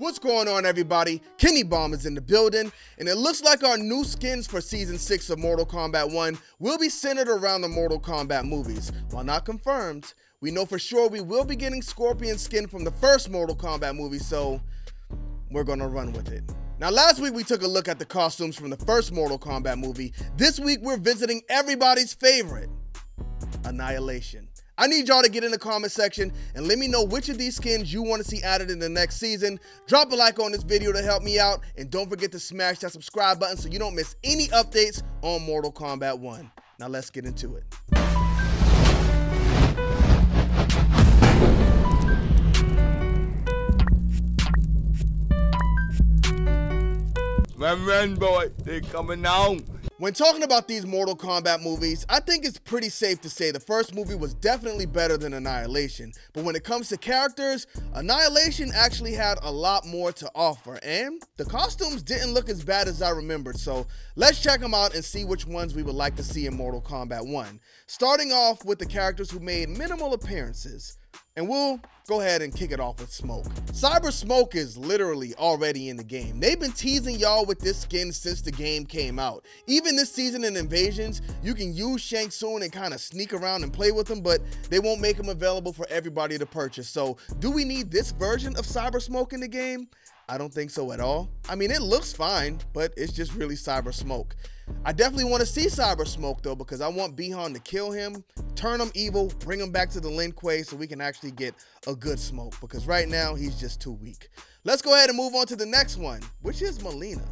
What's going on, everybody? Kenny Bomb is in the building, and it looks like our new skins for Season 6 of Mortal Kombat 1 will be centered around the Mortal Kombat movies. While not confirmed, we know for sure we will be getting Scorpion's skin from the first Mortal Kombat movie, so we're gonna run with it. Now, last week we took a look at the costumes from the first Mortal Kombat movie. This week we're visiting everybody's favorite, Annihilation. I need y'all to get in the comment section and let me know which of these skins you want to see added in the next season. Drop a like on this video to help me out, and don't forget to smash that subscribe button so you don't miss any updates on Mortal Kombat 1. Now let's get into it. Run, boy, they coming down. When talking about these Mortal Kombat movies, I think it's pretty safe to say the first movie was definitely better than Annihilation. But when it comes to characters, Annihilation actually had a lot more to offer, and the costumes didn't look as bad as I remembered, so let's check them out and see which ones we would like to see in Mortal Kombat 1. Starting off with the characters who made minimal appearances. And we'll go ahead and kick it off with Smoke. Cyber Smoke is literally already in the game. They've been teasing y'all with this skin since the game came out. Even this season in Invasions, you can use Shang Tsung and kind of sneak around and play with him, but they won't make him available for everybody to purchase. So do we need this version of Cyber Smoke in the game? I don't think so at all. I mean, it looks fine, but it's just really Cyber Smoke. I definitely want to see Cyber Smoke though, because I want Bi-Han to kill him, turn him evil, bring him back to the Lin Kuei so we can actually get a good Smoke, because right now he's just too weak. Let's go ahead and move on to the next one, which is Mileena.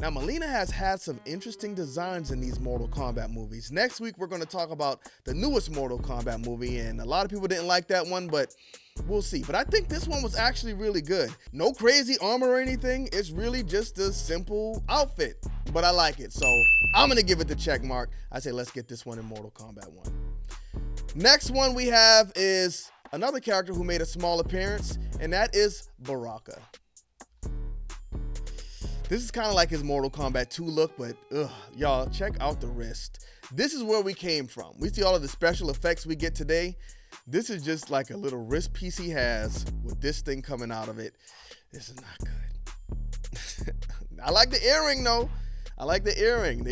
Now, Mileena has had some interesting designs in these Mortal Kombat movies. Next week, we're going to talk about the newest Mortal Kombat movie, and a lot of people didn't like that one, but we'll see. But I think this one was actually really good. No crazy armor or anything. It's really just a simple outfit, but I like it, so I'm going to give it the check mark. I say let's get this one in Mortal Kombat 1. Next one we have is another character who made a small appearance, and that is Baraka. This is kind of like his Mortal Kombat 2 look, but y'all, check out the wrist. This is where we came from. We see all of the special effects we get today. This is just like a little wrist piece he has with this thing coming out of it. This is not good. I like the earring, though. I like the earring.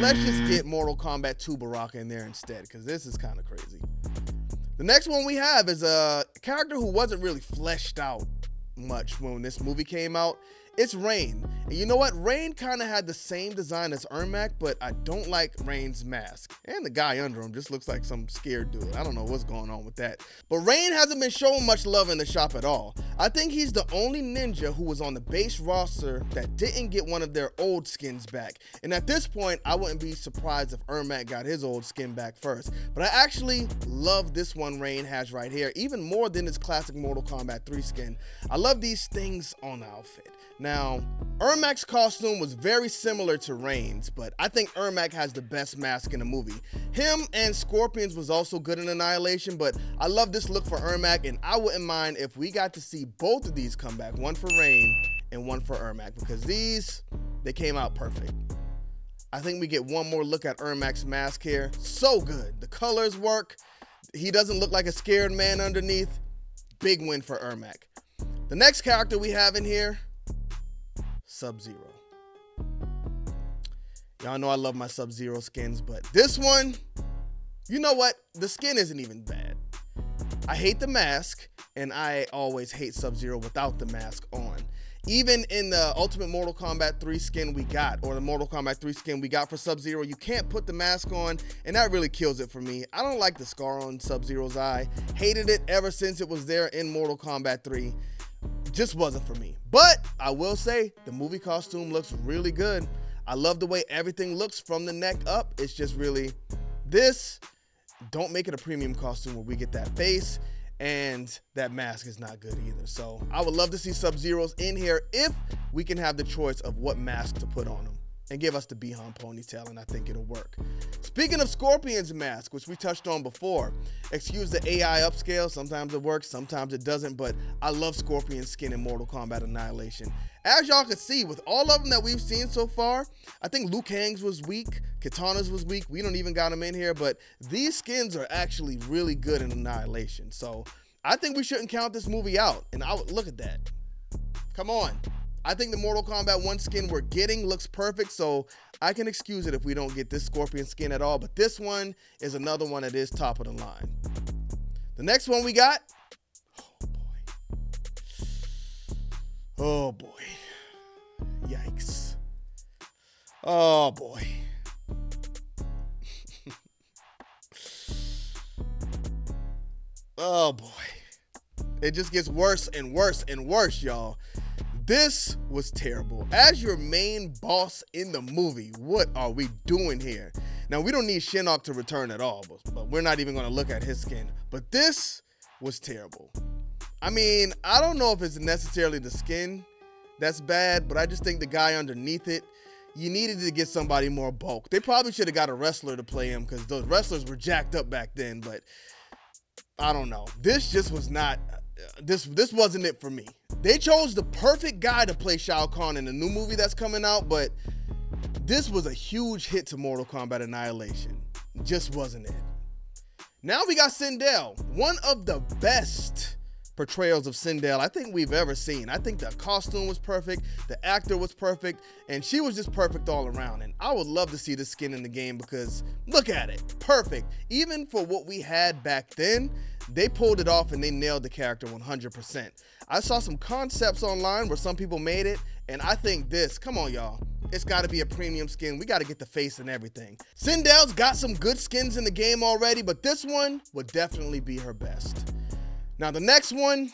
Let's just get Mortal Kombat 2 Baraka in there instead, because this is kind of crazy. The next one we have is a character who wasn't really fleshed out much when this movie came out. It's Rain. And you know what? Rain kind of had the same design as Ermac, but I don't like Rain's mask. And the guy under him just looks like some scared dude. I don't know what's going on with that. But Rain hasn't been showing much love in the shop at all. I think he's the only ninja who was on the base roster that didn't get one of their old skins back. And at this point, I wouldn't be surprised if Ermac got his old skin back first. But I actually love this one Rain has right here, even more than his classic Mortal Kombat 3 skin. I love these things on the outfit. Now, Ermac's costume was very similar to Rain's, but I think Ermac has the best mask in the movie. Him and Scorpion's was also good in Annihilation, but I love this look for Ermac, and I wouldn't mind if we got to see both of these come back, one for Rain and one for Ermac, because these, they came out perfect. I think we get one more look at Ermac's mask here. So good. The colors work. He doesn't look like a scared man underneath. Big win for Ermac. The next character we have in here, Sub-Zero. Y'all know I love my Sub-Zero skins, but this one, you know what? The skin isn't even bad. I hate the mask, and I always hate Sub-Zero without the mask on. Even in the Ultimate Mortal Kombat 3 skin we got, or the Mortal Kombat 3 skin we got for Sub-Zero, you can't put the mask on, and that really kills it for me. I don't like the scar on Sub-Zero's eye. Hated it ever since it was there in Mortal Kombat 3. Just wasn't for me, but I will say the movie costume looks really good. I love the way everything looks from the neck up. It's just really this. Don't make it a premium costume where we get that face, and that mask is not good either. So I would love to see Sub-Zero's in here if we can have the choice of what mask to put on them, and give us the Bi-Han ponytail, and I think it'll work. Speaking of Scorpion's mask, which we touched on before, excuse the AI upscale, sometimes it works, sometimes it doesn't, but I love Scorpion's skin in Mortal Kombat Annihilation. As y'all can see, with all of them that we've seen so far, I think Liu Kang's was weak, Katana's was weak, we don't even got him in here, but these skins are actually really good in Annihilation, so I think we shouldn't count this movie out. And I would look at that. Come on. I think the Mortal Kombat 1 skin we're getting looks perfect, so I can excuse it if we don't get this Scorpion skin at all. But this one is another one that is top of the line. The next one we got. Oh, boy. Oh, boy. Yikes. Oh, boy. Oh, boy. It just gets worse and worse and worse, y'all. This was terrible. As your main boss in the movie, what are we doing here? Now, we don't need Shinnok to return at all, but we're not even going to look at his skin. But this was terrible. I mean, I don't know if it's necessarily the skin that's bad, but I just think the guy underneath it, you needed to get somebody more bulk. They probably should have got a wrestler to play him because those wrestlers were jacked up back then, but I don't know. This just was not... This wasn't it for me. They chose the perfect guy to play Shao Kahn in the new movie that's coming out, but this was a huge hit to Mortal Kombat Annihilation. Just wasn't it. Now we got Sindel, one of the best portrayals of Sindel I think we've ever seen. I think the costume was perfect, the actor was perfect, and she was just perfect all around. And I would love to see this skin in the game because look at it, perfect. Even for what we had back then, they pulled it off and they nailed the character 100%. I saw some concepts online where some people made it, and I think this, come on y'all, it's gotta be a premium skin. We gotta get the face and everything. Sindel's got some good skins in the game already, but this one would definitely be her best. Now, the next one,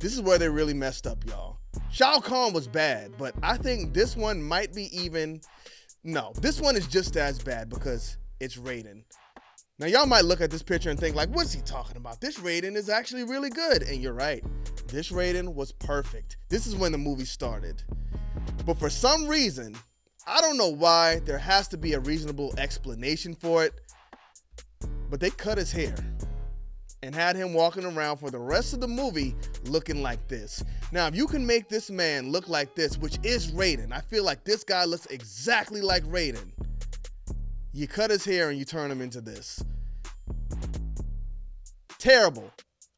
this is where they really messed up, y'all. Shao Kahn was bad, but I think this one might be even... No, this one is just as bad because it's Raiden. Now, y'all might look at this picture and think, like, what's he talking about? This Raiden is actually really good. And you're right. This Raiden was perfect. This is when the movie started. But for some reason, I don't know why, there has to be a reasonable explanation for it, but they cut his hair and had him walking around for the rest of the movie looking like this. Now, if you can make this man look like this, which is Raiden, I feel like this guy looks exactly like Raiden. You cut his hair and you turn him into this. Terrible,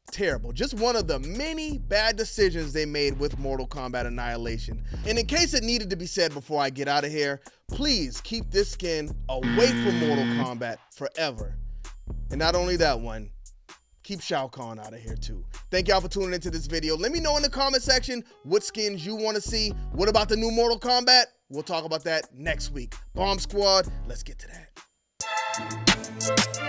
terrible. Just one of the many bad decisions they made with Mortal Kombat Annihilation. And in case it needed to be said before I get out of here, please keep this skin away from Mortal Kombat forever. And not only that one, keep Shao Kahn out of here too. Thank y'all for tuning into this video. Let me know in the comment section what skins you want to see. What about the new Mortal Kombat? We'll talk about that next week. Bomb Squad, let's get to that.